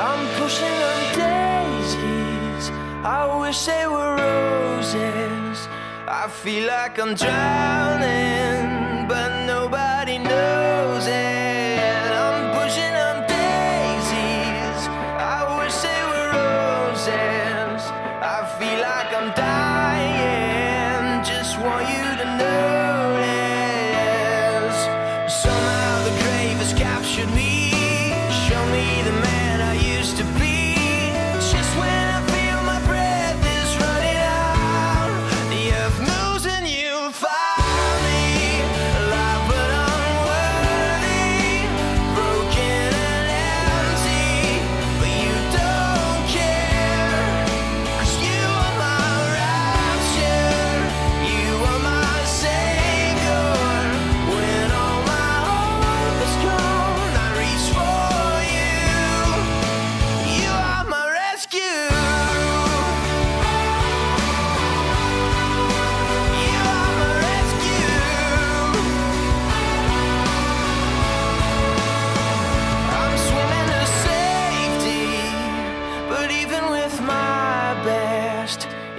I'm pushing on daisies, I wish they were roses. I feel like I'm drowning, but nobody knows it. I'm pushing on daisies, I wish they were roses. I feel like I'm dying, just want you to notice. Somehow the grave has captured me. Show me the man I used to be.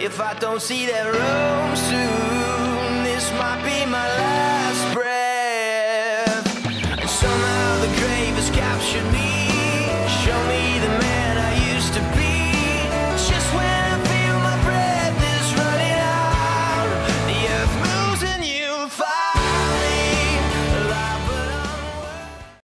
If I don't see that room soon, this might be my last breath. And somehow the grave has captured me.